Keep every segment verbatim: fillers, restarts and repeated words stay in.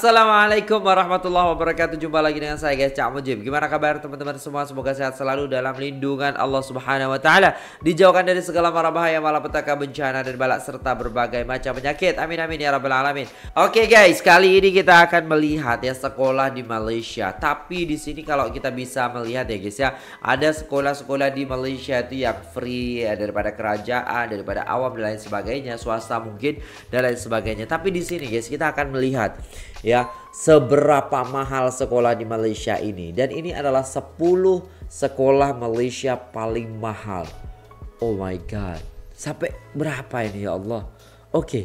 Assalamualaikum warahmatullahi wabarakatuh. Jumpa lagi dengan saya guys, Cak Mujib. Gimana kabar teman-teman semua? Semoga sehat selalu dalam lindungan Allah Subhanahu wa taala. Dijauhkan dari segala mara bahaya, malapetaka, bencana dan balak serta berbagai macam penyakit. Amin amin ya rabbal alamin. Oke guys, kali ini kita akan melihat ya sekolah di Malaysia. Tapi di sini kalau kita bisa melihat ya guys ya, ada sekolah-sekolah di Malaysia itu yang free ya, daripada kerajaan, daripada awam dan lain sebagainya, swasta mungkin dan lain sebagainya. Tapi di sini guys, kita akan melihat ya, seberapa mahal sekolah di Malaysia ini. Dan ini adalah sepuluh sekolah Malaysia paling mahal. Oh my god, sampai berapa ini ya Allah. Oke, okay.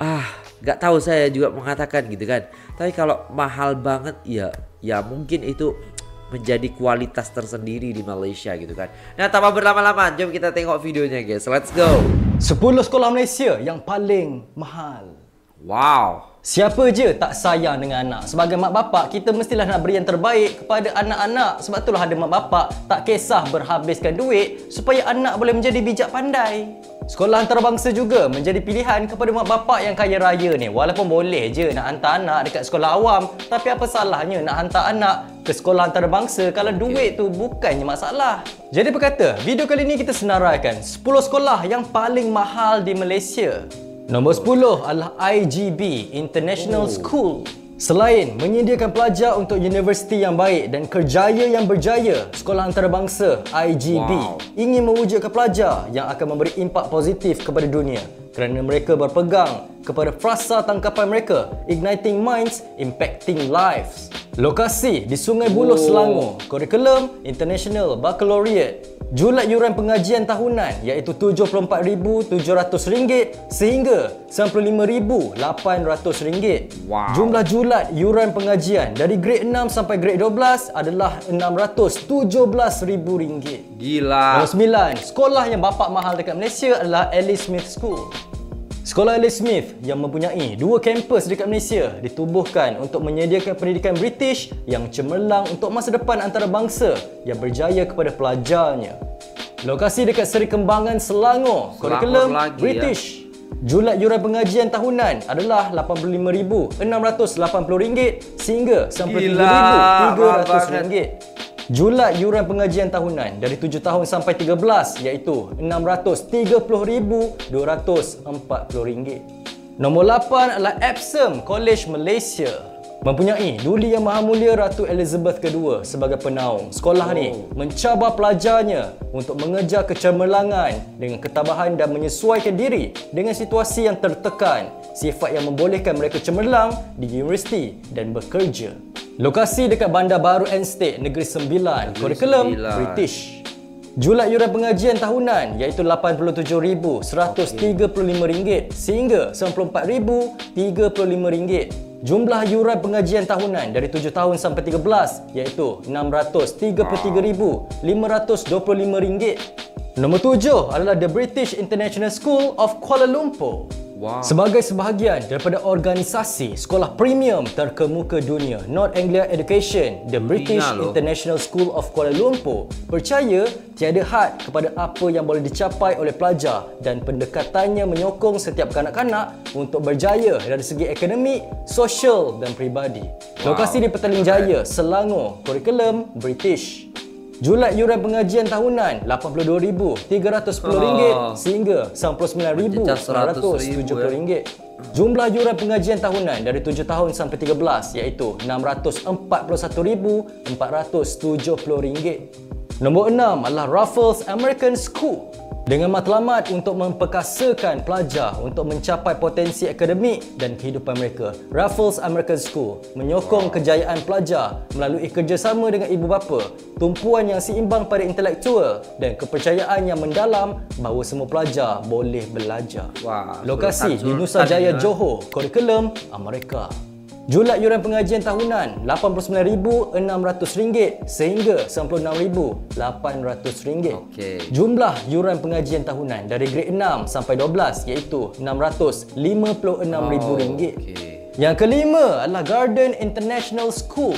Ah, gak tahu saya juga mengatakan gitu kan. Tapi kalau mahal banget ya, ya mungkin itu menjadi kualitas tersendiri di Malaysia gitu kan. Nah tanpa berlama-lama, jom kita tengok videonya guys, let's go. sepuluh sekolah Malaysia yang paling mahal. Wow. Siapa je tak sayang dengan anak. Sebagai mak bapak, kita mestilah nak beri yang terbaik kepada anak-anak. Sebab itulah ada mak bapak tak kisah berhabiskan duit supaya anak boleh menjadi bijak pandai. Sekolah antarabangsa juga menjadi pilihan kepada mak bapak yang kaya raya ni. Walaupun boleh je nak hantar anak dekat sekolah awam, tapi apa salahnya nak hantar anak ke sekolah antarabangsa kalau duit tu bukannya masalah. Jadi berkata, video kali ni kita senaraikan sepuluh sekolah yang paling mahal di Malaysia. Nombor sepuluh adalah I G B International School. Selain menyediakan pelajar untuk universiti yang baik dan kerjaya yang berjaya, sekolah antarabangsa I G B wow. ingin mewujudkan pelajar yang akan memberi impak positif kepada dunia kerana mereka berpegang kepada frasa tangkapan mereka, igniting minds, impacting lives. Lokasi di Sungai Buloh, oh. Selangor. Kurikulum International Baccalaureate. Julat yuran pengajian tahunan iaitu tujuh puluh empat ribu tujuh ratus ringgit sehingga sembilan puluh lima ribu lapan ratus ringgit. Wow. Jumlah julat yuran pengajian dari grade enam sampai grade dua belas adalah enam ratus tujuh belas ribu ringgit. Gila. Nombor sembilan, sekolah yang bapak mahal dekat Malaysia adalah Alice Smith School. Sekolah Alice Smith yang mempunyai dua kampus dekat Malaysia ditubuhkan untuk menyediakan pendidikan British yang cemerlang untuk masa depan antarabangsa yang berjaya kepada pelajarnya. Lokasi dekat Seri Kembangan, Selangor. Kurikulum British. Ya. Julat yuran pengajian tahunan adalah lapan puluh lima ribu enam ratus lapan puluh ringgit sehingga tiga puluh tiga ribu tiga ratus ringgit. Julat yuran pengajian tahunan dari tujuh tahun sampai tiga belas iaitu enam ratus tiga puluh ribu dua ratus empat puluh ringgit. Nombor lapan adalah Epsom College Malaysia. Mempunyai Duli Yang Maha Mulia Ratu Elizabeth kedua sebagai penaung. Sekolah ni mencabar pelajarnya untuk mengejar kecemerlangan dengan ketabahan dan menyesuaikan diri dengan situasi yang tertekan, sifat yang membolehkan mereka cemerlang di universiti dan bekerja. Lokasi dekat Bandar Baru Estate, Negeri Sembilan. Kurikulum British. Julat yuran pengajian tahunan iaitu lapan puluh tujuh ribu seratus tiga puluh lima ringgit sehingga sembilan puluh empat ribu tiga puluh lima ringgit. Jumlah yuran pengajian tahunan dari tujuh tahun sampai tiga belas iaitu enam ratus tiga puluh tiga ribu lima ratus dua puluh lima ringgit. Nombor tujuh adalah The British International School of Kuala Lumpur. Wow. Sebagai sebahagian daripada organisasi sekolah premium terkemuka dunia North Anglia Education, The British International School of Kuala Lumpur percaya tiada had kepada apa yang boleh dicapai oleh pelajar dan pendekatannya menyokong setiap kanak-kanak untuk berjaya dari segi akademik, sosial dan peribadi. Wow. Lokasi di Petaling Jaya, Selangor. Kurikulum British. Julat yuran pengajian tahunan lapan puluh dua ribu tiga ratus sepuluh ringgit oh. sehingga sembilan puluh sembilan ribu sembilan ratus tujuh puluh ringgit. Jumlah yuran pengajian tahunan dari tujuh tahun sampai tiga belas iaitu enam ratus empat puluh satu ribu empat ratus tujuh puluh ringgit. Nombor enam adalah Raffles American School. Dengan matlamat untuk memperkasakan pelajar untuk mencapai potensi akademik dan kehidupan mereka, Raffles American School menyokong kejayaan pelajar melalui kerjasama dengan ibu bapa, tumpuan yang seimbang pada intelektual dan kepercayaan yang mendalam bahawa semua pelajar boleh belajar. Wow, lokasi di Nusa Jaya, Johor. Kurikulum Amerika. Julat yuran pengajian tahunan lapan puluh sembilan ribu enam ratus ringgit sehingga sembilan puluh enam ribu lapan ratus ringgit. Okay. Jumlah yuran pengajian tahunan dari grade enam sampai dua belas iaitu enam ratus lima puluh enam ribu ringgit. Oh, okay. Yang kelima adalah Garden International School.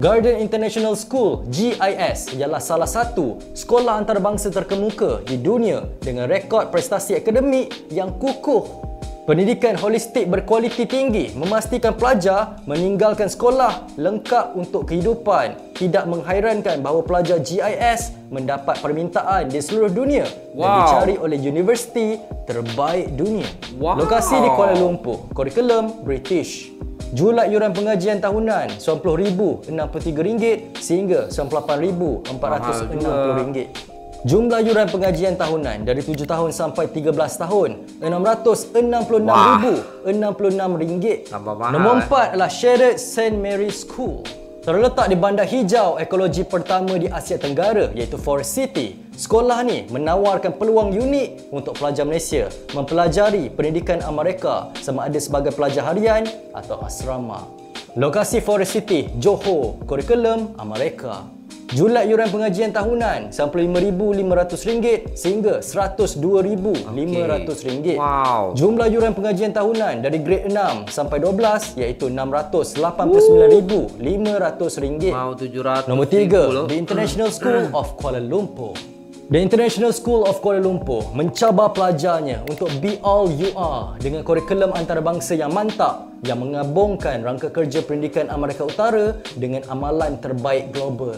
Garden International School, G I S, ialah salah satu sekolah antarabangsa terkemuka di dunia dengan rekod prestasi akademik yang kukuh. Pendidikan holistik berkualiti tinggi memastikan pelajar meninggalkan sekolah lengkap untuk kehidupan. Tidak menghairankan bahawa pelajar G I S mendapat permintaan di seluruh dunia wow. dan dicari oleh universiti terbaik dunia. Wow. Lokasi di Kuala Lumpur, kurikulum British. Jumlah yuran pengajian tahunan sembilan puluh ribu ringgit enam puluh tiga sehingga sembilan puluh lapan ribu empat ratus enam puluh ringgit. Jumlah yuran pengajian tahunan dari tujuh tahun sampai tiga belas tahun enam ratus enam puluh enam ribu enam puluh enam ringgit. Nombor empat adalah Shared Saint Mary School. Terletak di bandar hijau ekologi pertama di Asia Tenggara iaitu Forest City. Sekolah ni menawarkan peluang unik untuk pelajar Malaysia mempelajari pendidikan Amerika sama ada sebagai pelajar harian atau asrama. Lokasi Forest City, Johor, kurikulum Amerika. Jumlah yuran pengajian tahunan lima puluh lima ribu lima ratus ringgit sehingga seratus dua ribu lima ratus ringgit. Okay. Wow. Jumlah yuran pengajian tahunan dari grade enam sampai dua belas iaitu enam ratus lapan puluh sembilan ribu lima ratus ringgit. Wow, tujuh ratus. Nombor tiga, The International School of Kuala Lumpur. The International School of Kuala Lumpur mencabar pelajarnya untuk be all you are dengan kurikulum antarabangsa yang mantap yang menggabungkan rangka kerja pendidikan Amerika Utara dengan amalan terbaik global.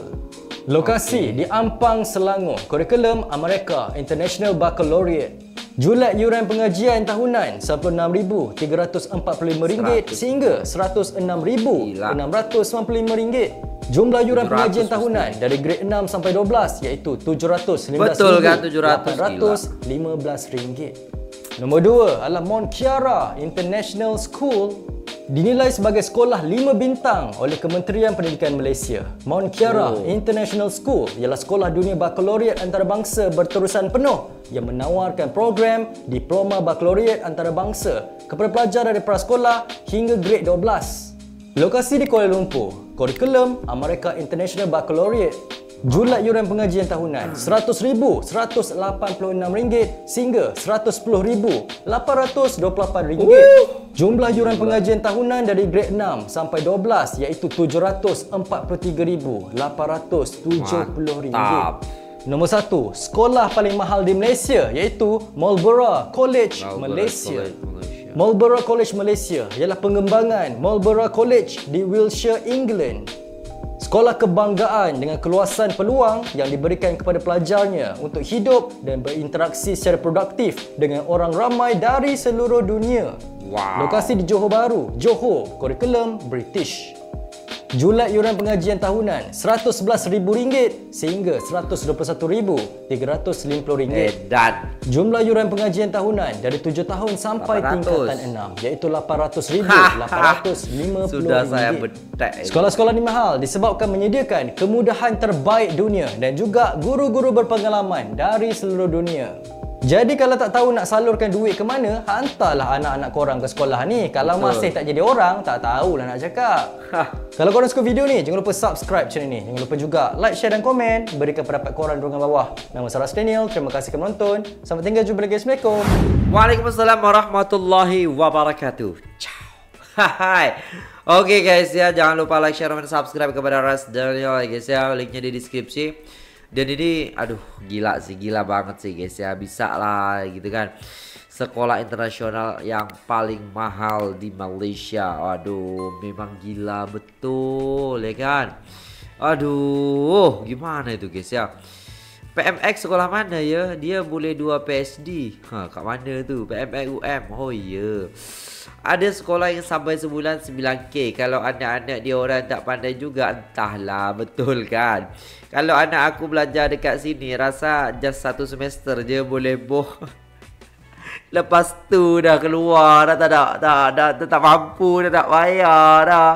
Lokasi okay. di Ampang, Selangor, kurikulum Amerika International Baccalaureate. Jumlah yuran pengajian tahunan enam puluh enam ribu tiga ratus empat puluh lima ringgit sehingga seratus enam ribu enam ratus sembilan puluh lima ringgit. Jumlah yuran pengajian tahunan dari grade enam sampai dua belas iaitu tujuh ratus lima belas ribu lapan ratus lima belas ringgit. Nombor dua adalah Mont Kiara International School. Dinilai sebagai sekolah lima bintang oleh Kementerian Pendidikan Malaysia. Mont Kiara oh. International School ialah sekolah dunia baccalaureate antarabangsa berterusan penuh yang menawarkan program diploma baccalaureate antarabangsa kepada pelajar dari prasekolah hingga grade dua belas. Lokasi di Kuala Lumpur, kurikulum Amerika International Baccalaureate. Jumlah yuran pengajian tahunan seratus ribu seratus lapan puluh enam ringgit sehingga seratus sepuluh ribu lapan ratus dua puluh lapan ringgit. Woo! Jumlah yuran pengajian tahunan dari grade enam sampai dua belas iaitu tujuh ratus empat puluh tiga ribu lapan ratus tujuh puluh ringgit. Nombor satu, sekolah paling mahal di Malaysia iaitu Marlborough College Malaysia. Marlborough College Malaysia ialah pengembangan Marlborough College di Wiltshire, England. Sekolah kebanggaan dengan keluasan peluang yang diberikan kepada pelajarnya untuk hidup dan berinteraksi secara produktif dengan orang ramai dari seluruh dunia. Wow. Lokasi di Johor Bahru, Johor, kurikulum British. Jumlah yuran pengajian tahunan seratus sebelas ribu ringgit sehingga seratus dua puluh satu ribu tiga ratus lima puluh ringgit. Edan. Jumlah yuran pengajian tahunan dari tujuh tahun sampai lapan ratus tingkatan enam iaitu lapan ratus ribu lapan ratus lima puluh ringgit. Sudah saya betek. Sekolah-sekolah ini mahal disebabkan menyediakan kemudahan terbaik dunia dan juga guru-guru berpengalaman dari seluruh dunia. Jadi kalau tak tahu nak salurkan duit ke mana, hantarlah anak-anak korang ke sekolah ni. Kalau masih tak jadi orang, tak tahulah nak cakap. Kalau korang suka video ni, jangan lupa subscribe channel ni. Jangan lupa juga like, share dan komen. Berikan pendapat korang di ruangan bawah. Nama saya Ras Daniel, terima kasih kerana menonton. Sampai tinggal jumpa lagi. Assalamualaikum. Waalaikumsalam warahmatullahi wabarakatuh. Ciao. Hai. Okay guys ya, jangan lupa like, share dan subscribe kepada Ras Daniel guys ya. Linknya di deskripsi. Dan ini, aduh gila sih, gila banget sih guys ya. Bisa lah gitu kan. Sekolah internasional yang paling mahal di Malaysia. Aduh, memang gila betul ya kan. Aduh, gimana itu guys ya. P M X sekolah mana ya? Dia boleh dua P S D. Hah, kat mana tu? P M X U M. Oh ya yeah. Ada sekolah yang sampai sebulan sembilan K. Kalau anak-anak dia orang tak pandai juga, entahlah, betul kan. Kalau anak aku belajar dekat sini, rasa just satu semester je boleh boh. Lepas tu dah keluar, dah tak, dah, dah, dah, dah, tak mampu, dah tak bayar dah.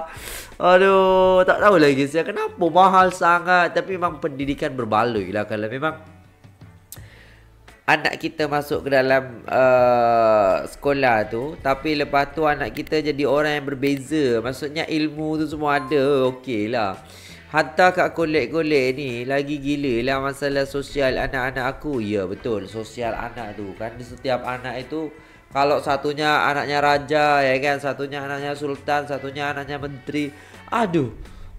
Aduh, tak tahu lagi saya kenapa mahal sangat. Tapi memang pendidikan berbaloi lah. Kalau memang anak kita masuk ke dalam uh, sekolah tu, tapi lepas tu anak kita jadi orang yang berbeza. Maksudnya ilmu tu semua ada, okey lah. Hantar kat kolek-kolek ni, lagi gila lah masalah sosial anak-anak aku. Ya betul, sosial anak tu kan. Setiap anak itu Kalau satunya anaknya raja, ya kan, satunya anaknya sultan, satunya anaknya menteri. Aduh,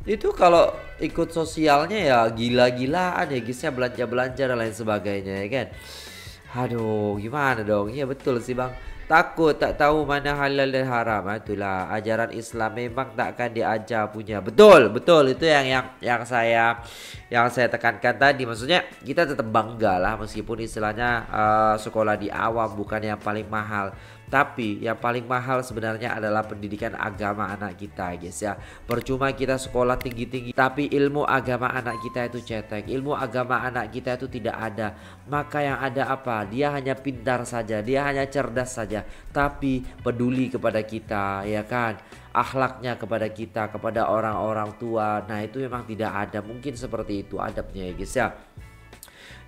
itu kalau ikut sosialnya ya gila-gilaan ya, guysnya, belanja-belanja dan lain sebagainya, ya kan. Aduh, gimana dong? Iya betul sih bang. Takut tak tahu mana halal dan haram. Itulah ajaran Islam memang tak akan diajar punya. Betul, betul, itu yang yang yang saya yang saya tekankan tadi. Maksudnya kita tetap bangga lah meskipun istilahnya uh, sekolah di awam bukan yang paling mahal. Tapi yang paling mahal sebenarnya adalah pendidikan agama anak kita, guys ya. Percuma kita sekolah tinggi-tinggi tapi ilmu agama anak kita itu cetek. Ilmu agama anak kita itu tidak ada. Maka yang ada apa? Dia hanya pintar saja, dia hanya cerdas saja, tapi peduli kepada kita, ya kan? Akhlaknya kepada kita, kepada orang-orang tua. Nah, itu memang tidak ada. Mungkin seperti itu adabnya, ya guys ya.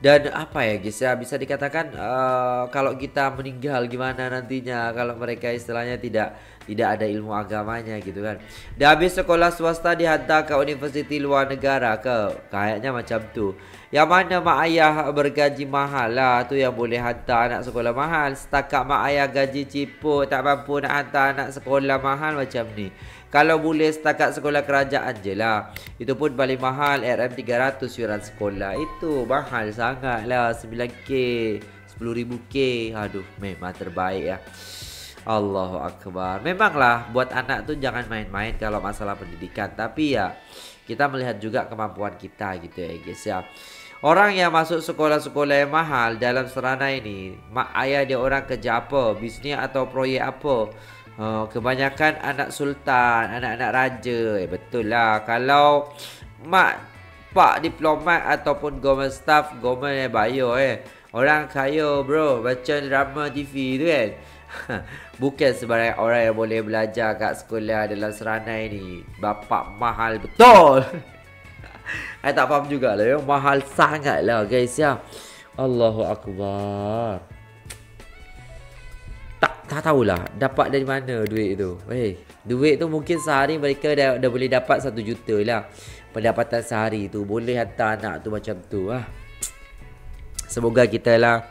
Dan apa ya guys ya, bisa dikatakan uh, kalau kita meninggal gimana nantinya kalau mereka istilahnya tidak tidak ada ilmu agamanya gitu kan. Dan habis sekolah swasta dihantar ke universiti luar negara ke, kayaknya macam tu. Yang mana mak ayah bergaji mahal lah tu yang boleh hantar anak sekolah mahal. Setakat mak ayah gaji ciput tak mampu nak hantar anak sekolah mahal macam ni. Kalau boleh setakat sekolah kerajaan je lah. Itu pun paling mahal R M tiga ratus yuran sekolah. Itu mahal sangat lah. sembilan K, sepuluh ribu K. Aduh, memang terbaik ya. Allahu Akbar. Memanglah buat anak tu jangan main-main kalau masalah pendidikan. Tapi ya kita melihat juga kemampuan kita gitu ya guys ya. Orang yang masuk sekolah-sekolah yang mahal dalam serana ini, mak ayah dia orang kerja apa, bisnis atau proyek apa. Oh, kebanyakan anak sultan, anak-anak raja. Eh, betul lah. Kalau mak pak diplomat ataupun government staff, government eh bayar eh. Orang kaya bro, baca drama T V tu kan. Bukan sebarang orang yang boleh belajar kat sekolah dalam seranai ni. Bapak mahal betul. Saya tak faham jugalah ya. Mahal sangat lah guys ya. Allahu Akbar. Tak tahulah dapat dari mana duit tu. Hey, duit tu mungkin sehari mereka dah, dah boleh dapat satu juta lah. Pendapatan sehari tu boleh hantar anak tu macam tu lah. Semoga kita lah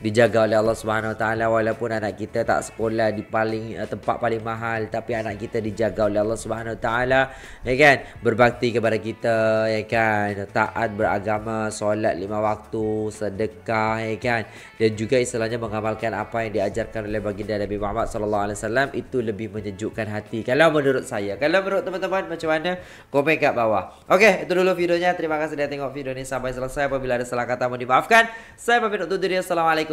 dijaga oleh Allah subhanahu wa taala. Walaupun anak kita tak sekolah di paling tempat paling mahal, tapi anak kita dijaga oleh Allah subhanahu wa taala, ya kan? Berbakti kepada kita, ya kan? Taat beragama, solat lima waktu, sedekah, ya kan? Dan juga istilahnya mengamalkan apa yang diajarkan oleh baginda Nabi Muhammad sallallahu alaihi wasallam. Itu lebih menyejukkan hati. Kalau menurut saya, kalau menurut teman-teman macam mana? Komen kat bawah. Okey, itu dulu videonya. Terima kasih sudah tengok video ni sampai selesai. Apabila ada salah kata mohon dimaafkan. Saya pamit untuk diri. Assalamualaikum